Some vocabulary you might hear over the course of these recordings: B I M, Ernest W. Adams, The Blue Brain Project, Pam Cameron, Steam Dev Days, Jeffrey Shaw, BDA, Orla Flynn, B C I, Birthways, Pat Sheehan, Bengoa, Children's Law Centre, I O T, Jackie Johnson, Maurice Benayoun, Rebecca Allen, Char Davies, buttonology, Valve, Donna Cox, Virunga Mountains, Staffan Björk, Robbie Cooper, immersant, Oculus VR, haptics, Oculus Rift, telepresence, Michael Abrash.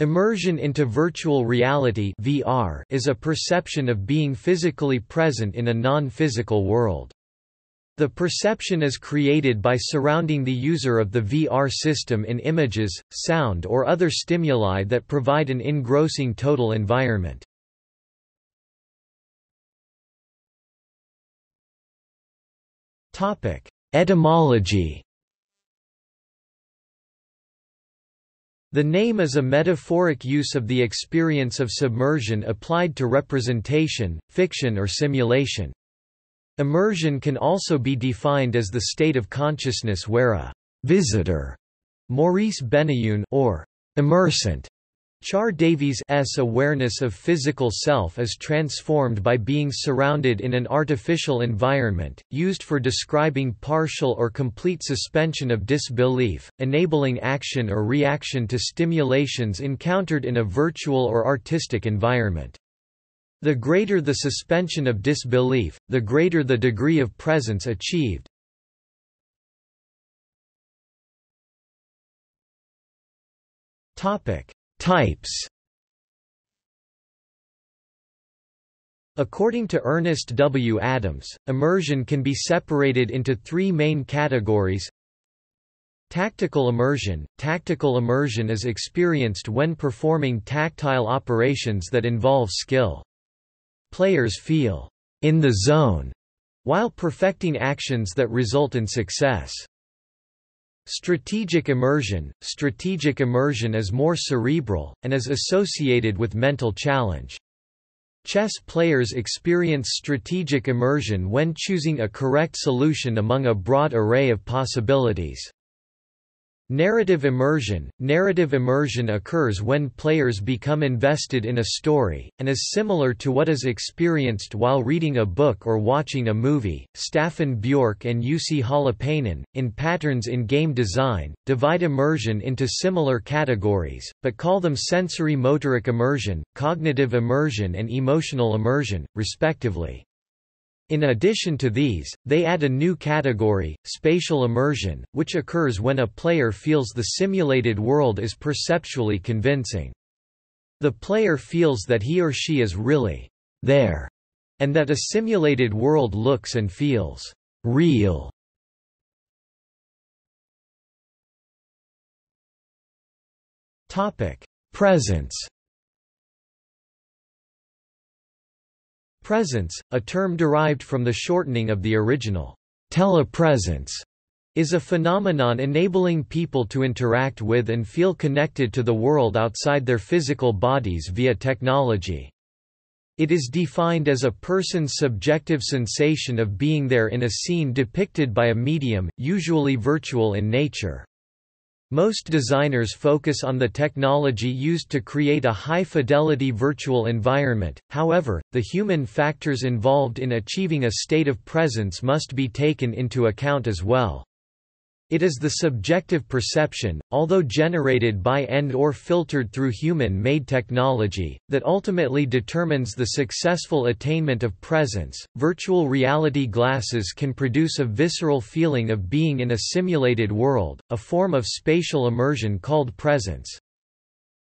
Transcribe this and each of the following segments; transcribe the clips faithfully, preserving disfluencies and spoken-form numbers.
Immersion into virtual reality (V R) is a perception of being physically present in a non-physical world. The perception is created by surrounding the user of the V R system in images, sound or other stimuli that provide an engrossing total environment. Etymology. The name is a metaphoric use of the experience of submersion applied to representation, fiction or simulation. Immersion can also be defined as the state of consciousness where a visitor, Maurice Benayoun, or immersant, Char Davies' awareness of physical self is transformed by being surrounded in an artificial environment, used for describing partial or complete suspension of disbelief, enabling action or reaction to stimulations encountered in a virtual or artistic environment. The greater the suspension of disbelief, the greater the degree of presence achieved. Types. According to Ernest W. Adams, immersion can be separated into three main categories. Tactile immersion. Tactile immersion is experienced when performing tactile operations that involve skill. Players feel in the zone while perfecting actions that result in success. Strategic immersion. Strategic immersion is more cerebral, and is associated with mental challenge. Chess players experience strategic immersion when choosing a correct solution among a broad array of possibilities. Narrative immersion. Narrative immersion occurs when players become invested in a story, and is similar to what is experienced while reading a book or watching a movie. Staffan Björk and Jussi Holopainen, in Patterns in Game Design, divide immersion into similar categories, but call them sensory-motoric immersion, cognitive immersion and emotional immersion, respectively. In addition to these, they add a new category, spatial immersion, which occurs when a player feels the simulated world is perceptually convincing. The player feels that he or she is really there, and that a simulated world looks and feels real. Topic: Presence. Presence, a term derived from the shortening of the original telepresence, is a phenomenon enabling people to interact with and feel connected to the world outside their physical bodies via technology. It is defined as a person's subjective sensation of being there in a scene depicted by a medium, usually virtual in nature. Most designers focus on the technology used to create a high-fidelity virtual environment, however, the human factors involved in achieving a state of presence must be taken into account as well. It is the subjective perception, although generated by and or filtered through human-made technology, that ultimately determines the successful attainment of presence. Virtual reality glasses can produce a visceral feeling of being in a simulated world, a form of spatial immersion called presence.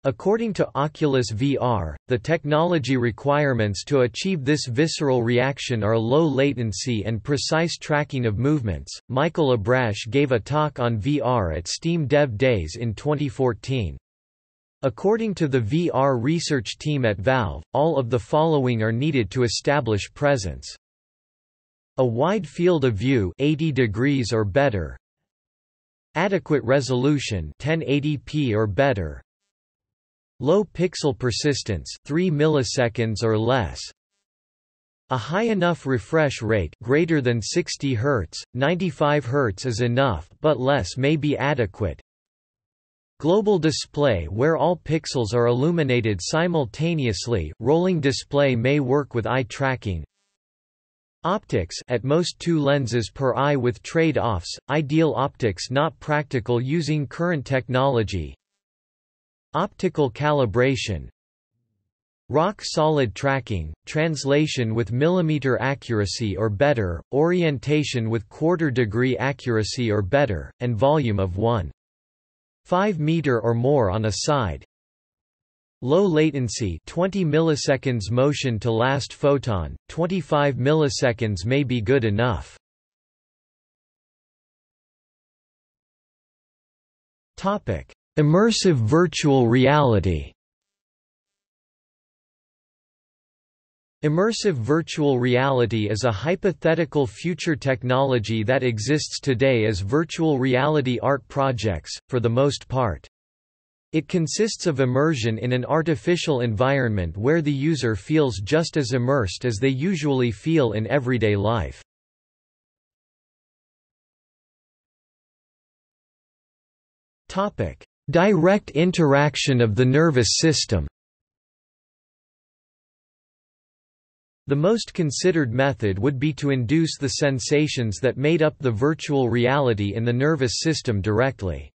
According to Oculus V R, the technology requirements to achieve this visceral reaction are low latency and precise tracking of movements. Michael Abrash gave a talk on V R at Steam Dev Days in twenty fourteen. According to the V R research team at Valve, all of the following are needed to establish presence: a wide field of view, eighty degrees or better; adequate resolution, ten eighty p or better; low pixel persistence, three milliseconds or less; a high enough refresh rate, greater than sixty hertz, ninety-five hertz is enough but less may be adequate; global display where all pixels are illuminated simultaneously, rolling display may work with eye tracking; optics, at most two lenses per eye with trade-offs, ideal optics not practical using current technology; optical calibration; rock-solid tracking, translation with millimeter accuracy or better, orientation with quarter-degree accuracy or better, and volume of one point five meter or more on a side; Low latency twenty milliseconds motion to last photon, twenty-five milliseconds may be good enough. Topic: Immersive virtual reality. Immersive virtual reality is a hypothetical future technology that exists today as virtual reality art projects, for the most part. It consists of immersion in an artificial environment where the user feels just as immersed as they usually feel in everyday life. Topic: Direct interaction of the nervous system. The most considered method would be to induce the sensations that made up the virtual reality in the nervous system directly.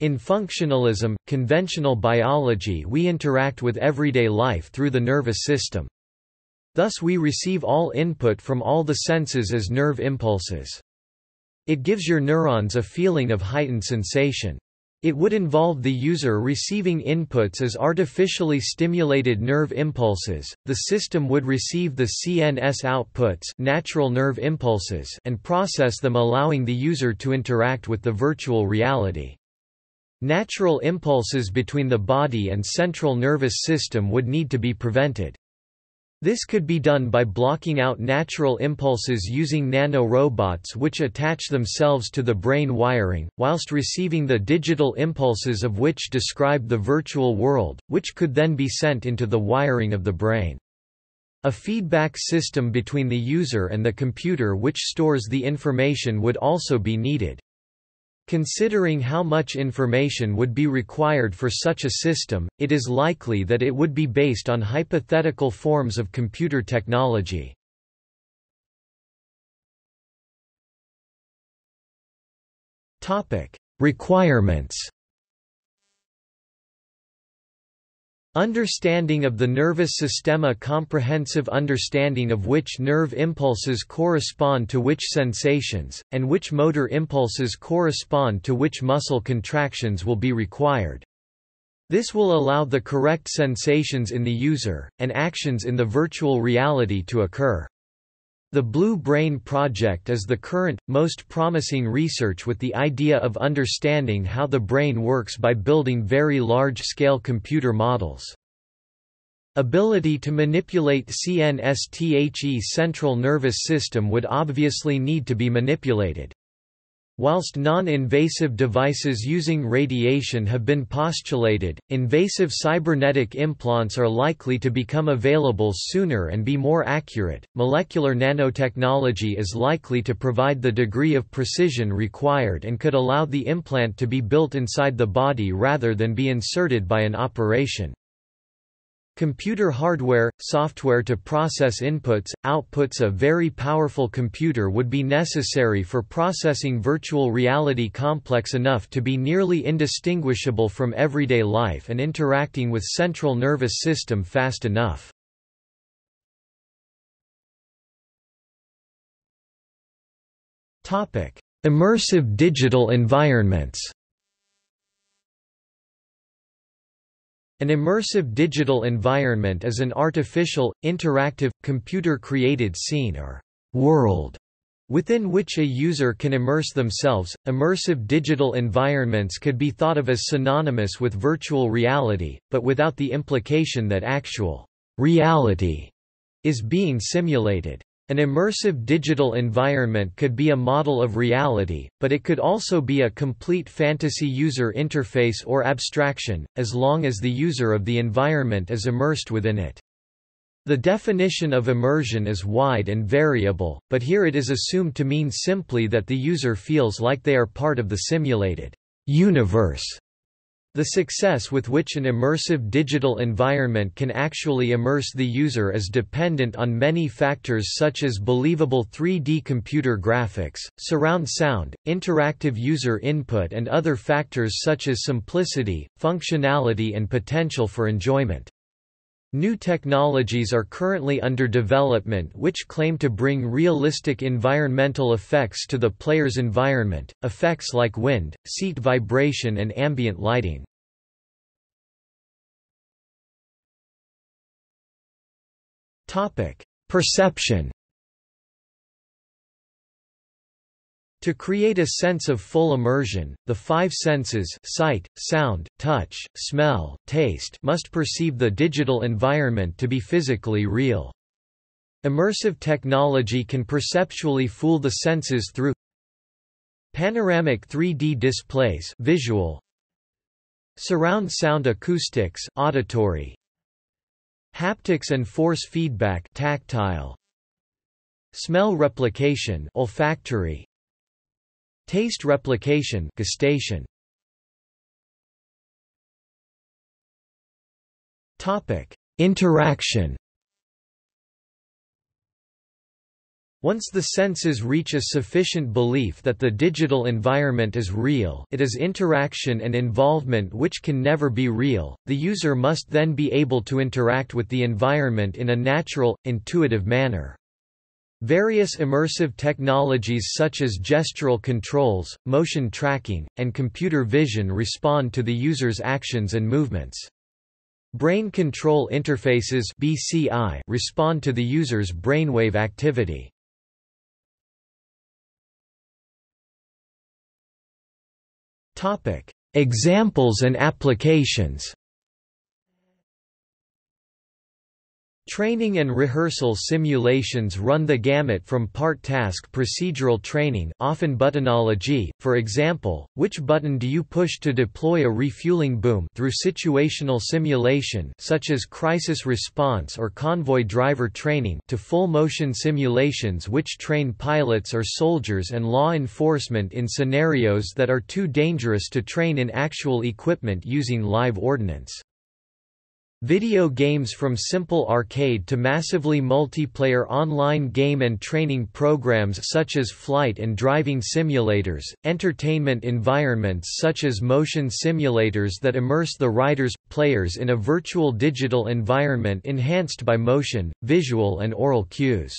In functionalism, conventional biology, we interact with everyday life through the nervous system. Thus we receive all input from all the senses as nerve impulses. It gives your neurons a feeling of heightened sensation. It would involve the user receiving inputs as artificially stimulated nerve impulses. The system would receive the C N S outputs, natural nerve impulses, and process them, allowing the user to interact with the virtual reality. Natural impulses between the body and central nervous system would need to be prevented. This could be done by blocking out natural impulses using nanorobots which attach themselves to the brain wiring, whilst receiving the digital impulses of which describe the virtual world, which could then be sent into the wiring of the brain. A feedback system between the user and the computer which stores the information would also be needed. Considering how much information would be required for such a system, it is likely that it would be based on hypothetical forms of computer technology. Topic: Requirements. Understanding of the nervous system, a comprehensive understanding of which nerve impulses correspond to which sensations, and which motor impulses correspond to which muscle contractions will be required. This will allow the correct sensations in the user, and actions in the virtual reality to occur. The Blue Brain Project is the current, most promising research with the idea of understanding how the brain works by building very large-scale computer models. Ability to manipulate C N S the central nervous system would obviously need to be manipulated. Whilst non-invasive devices using radiation have been postulated, invasive cybernetic implants are likely to become available sooner and be more accurate. Molecular nanotechnology is likely to provide the degree of precision required and could allow the implant to be built inside the body rather than be inserted by an operation. Computer hardware, software to process inputs, outputs. A very powerful computer would be necessary for processing virtual reality complex enough to be nearly indistinguishable from everyday life and interacting with central nervous system fast enough. Topic: Immersive digital environments. An immersive digital environment is an artificial, interactive, computer-created scene or world within which a user can immerse themselves. Immersive digital environments could be thought of as synonymous with virtual reality, but without the implication that actual reality is being simulated. An immersive digital environment could be a model of reality, but it could also be a complete fantasy user interface or abstraction, as long as the user of the environment is immersed within it. The definition of immersion is wide and variable, but here it is assumed to mean simply that the user feels like they are part of the simulated universe. The success with which an immersive digital environment can actually immerse the user is dependent on many factors such as believable three D computer graphics, surround sound, interactive user input, and other factors such as simplicity, functionality, and potential for enjoyment. New technologies are currently under development which claim to bring realistic environmental effects to the player's environment, effects like wind, seat vibration, and ambient lighting. Topic: Perception. To create a sense of full immersion, the five senses sight, sound, touch, smell, taste must perceive the digital environment to be physically real. Immersive technology can perceptually fool the senses through panoramic three D displays visual, surround sound acoustics auditory, haptics and force feedback tactile, smell replication olfactory, taste replication gustation. Topic: Interaction. Once the senses reach a sufficient belief that the digital environment is real, it is interaction and involvement which can never be real. The user must then be able to interact with the environment in a natural, intuitive manner. Various immersive technologies such as gestural controls, motion tracking, and computer vision respond to the user's actions and movements. Brain control interfaces (B C I) respond to the user's brainwave activity. Topic: Examples and applications. Training and rehearsal simulations run the gamut from part-task procedural training, often buttonology, for example, which button do you push to deploy a refueling boom, through situational simulation such as crisis response or convoy driver training, to full-motion simulations which train pilots or soldiers and law enforcement in scenarios that are too dangerous to train in actual equipment using live ordnance. Video games, from simple arcade to massively multiplayer online game and training programs such as flight and driving simulators, entertainment environments such as motion simulators that immerse the riders, players in a virtual digital environment enhanced by motion, visual and oral cues.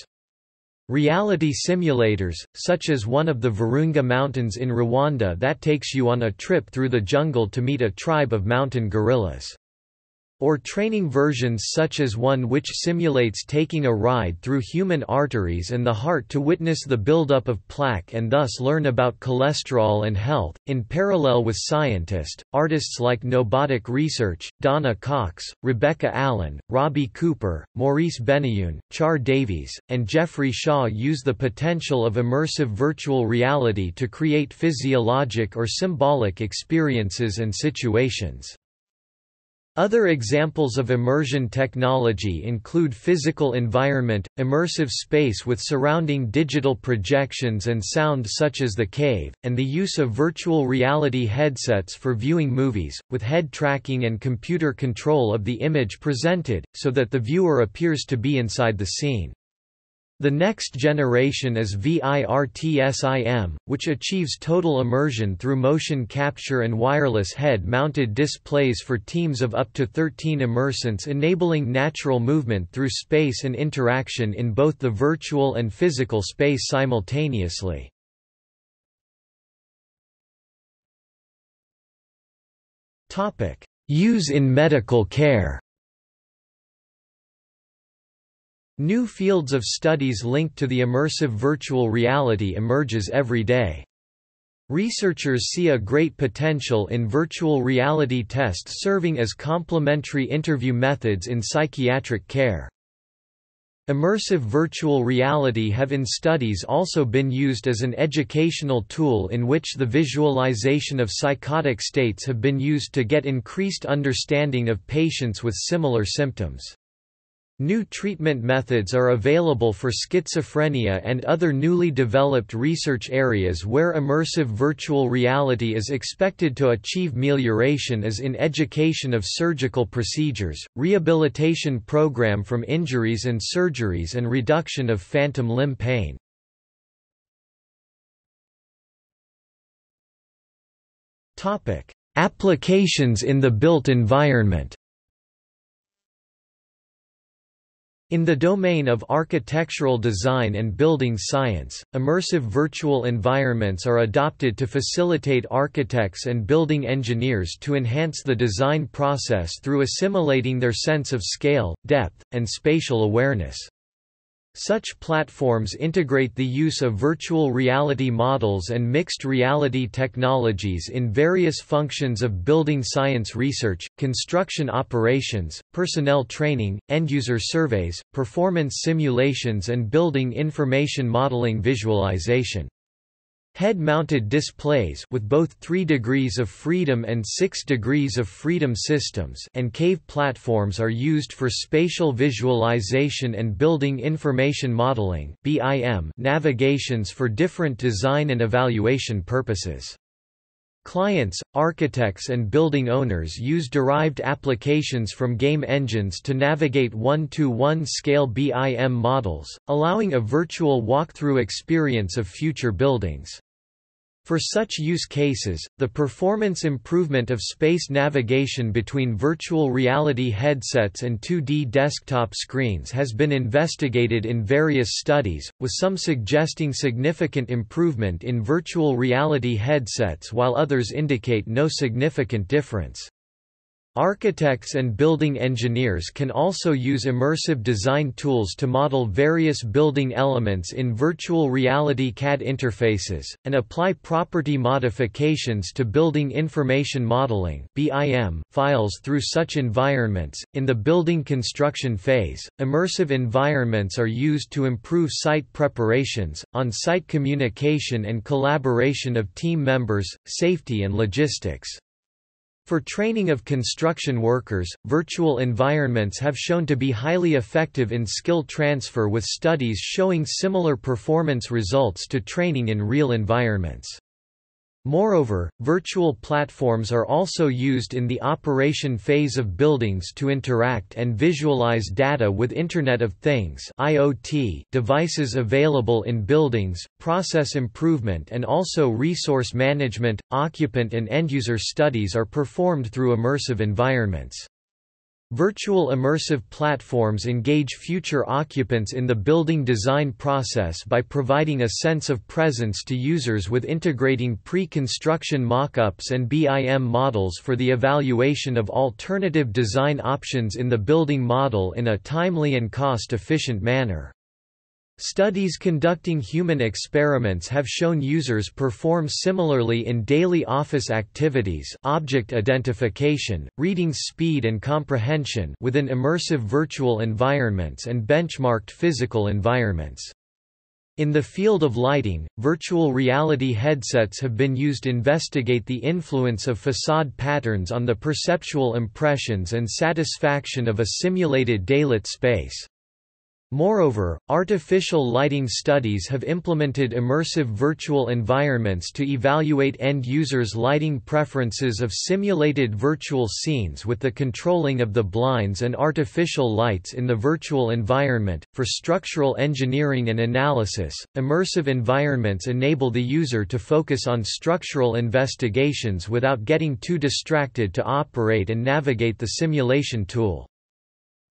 Reality simulators, such as one of the Virunga Mountains in Rwanda that takes you on a trip through the jungle to meet a tribe of mountain gorillas. Or training versions such as one which simulates taking a ride through human arteries and the heart to witness the buildup of plaque and thus learn about cholesterol and health. In parallel with scientists, artists like Nobotic Research, Donna Cox, Rebecca Allen, Robbie Cooper, Maurice Benayoun, Char Davies, and Jeffrey Shaw use the potential of immersive virtual reality to create physiologic or symbolic experiences and situations. Other examples of immersion technology include physical environment, immersive space with surrounding digital projections and sound such as The Cave, and the use of virtual reality headsets for viewing movies, with head tracking and computer control of the image presented, so that the viewer appears to be inside the scene. The next generation is VIRTSIM, which achieves total immersion through motion capture and wireless head-mounted displays for teams of up to thirteen immersants, enabling natural movement through space and interaction in both the virtual and physical space simultaneously. Use in medical care. New fields of studies linked to the immersive virtual reality emerges every day. Researchers see a great potential in virtual reality tests serving as complementary interview methods in psychiatric care. Immersive virtual reality have in studies also been used as an educational tool in which the visualization of psychotic states have been used to get increased understanding of patients with similar symptoms. New treatment methods are available for schizophrenia and other newly developed research areas where immersive virtual reality is expected to achieve amelioration, as in education of surgical procedures, rehabilitation program from injuries and surgeries, and reduction of phantom limb pain. Topic: Applications in the built environment. In the domain of architectural design and building science, immersive virtual environments are adopted to facilitate architects and building engineers to enhance the design process through assimilating their sense of scale, depth, and spatial awareness. Such platforms integrate the use of virtual reality models and mixed reality technologies in various functions of building science research, construction operations, personnel training, end-user surveys, performance simulations and building information modeling visualization. Head-mounted displays with both three degrees of freedom and six degrees of freedom systems and cave platforms are used for spatial visualization and building information modeling (B I M) navigations for different design and evaluation purposes. Clients, architects and building owners use derived applications from game engines to navigate one to one scale B I M models, allowing a virtual walkthrough experience of future buildings. For such use cases, the performance improvement of space navigation between virtual reality headsets and two D desktop screens has been investigated in various studies, with some suggesting significant improvement in virtual reality headsets while others indicate no significant difference. Architects and building engineers can also use immersive design tools to model various building elements in virtual reality C A D interfaces, and apply property modifications to building information modeling (B I M) files through such environments. In the building construction phase, immersive environments are used to improve site preparations, on-site communication and collaboration of team members, safety and logistics. For training of construction workers, virtual environments have shown to be highly effective in skill transfer, with studies showing similar performance results to training in real environments. Moreover, virtual platforms are also used in the operation phase of buildings to interact and visualize data with Internet of Things (I O T) devices available in buildings, process improvement and also resource management, occupant and end-user studies are performed through immersive environments. Virtual immersive platforms engage future occupants in the building design process by providing a sense of presence to users with integrating pre-construction mock-ups and B I M models for the evaluation of alternative design options in the building model in a timely and cost-efficient manner. Studies conducting human experiments have shown users perform similarly in daily office activities, object identification, reading speed and comprehension within immersive virtual environments and benchmarked physical environments. In the field of lighting, virtual reality headsets have been used to investigate the influence of facade patterns on the perceptual impressions and satisfaction of a simulated daylit space. Moreover, artificial lighting studies have implemented immersive virtual environments to evaluate end users' lighting preferences of simulated virtual scenes with the controlling of the blinds and artificial lights in the virtual environment. For structural engineering and analysis, immersive environments enable the user to focus on structural investigations without getting too distracted to operate and navigate the simulation tool.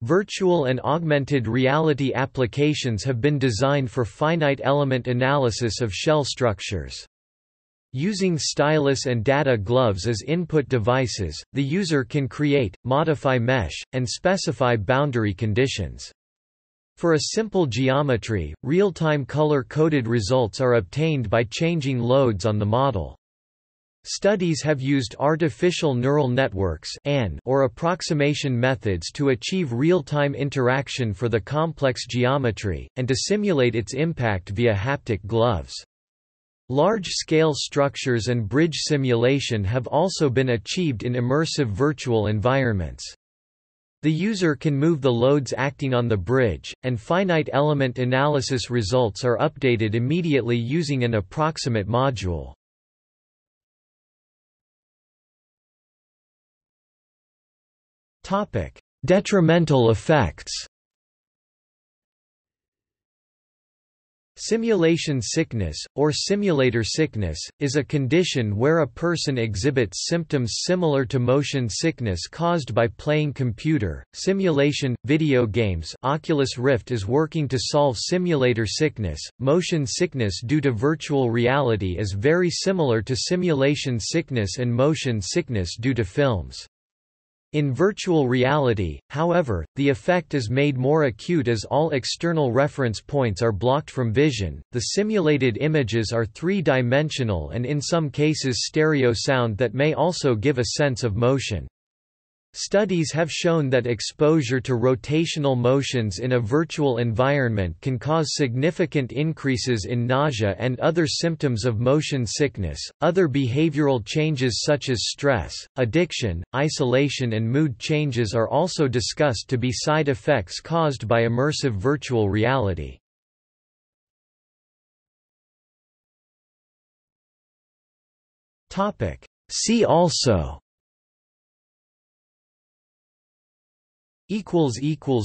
Virtual and augmented reality applications have been designed for finite element analysis of shell structures. Using stylus and data gloves as input devices, the user can create, modify mesh, and specify boundary conditions. For a simple geometry, real-time color-coded results are obtained by changing loads on the model. Studies have used artificial neural networks (A N) or approximation methods to achieve real-time interaction for the complex geometry, and to simulate its impact via haptic gloves. Large-scale structures and bridge simulation have also been achieved in immersive virtual environments. The user can move the loads acting on the bridge, and finite element analysis results are updated immediately using an approximate module. Topic: Detrimental effects. Simulation sickness, or simulator sickness, is a condition where a person exhibits symptoms similar to motion sickness caused by playing computer, simulation, video games. Oculus Rift is working to solve simulator sickness. Motion sickness due to virtual reality is very similar to simulation sickness and motion sickness due to films. In virtual reality, however, the effect is made more acute as all external reference points are blocked from vision. The simulated images are three-dimensional and in some cases stereo sound that may also give a sense of motion. Studies have shown that exposure to rotational motions in a virtual environment can cause significant increases in nausea and other symptoms of motion sickness. Other behavioral changes such as stress, addiction, isolation, and mood changes are also discussed to be side effects caused by immersive virtual reality. Topic: See also.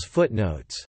Footnotes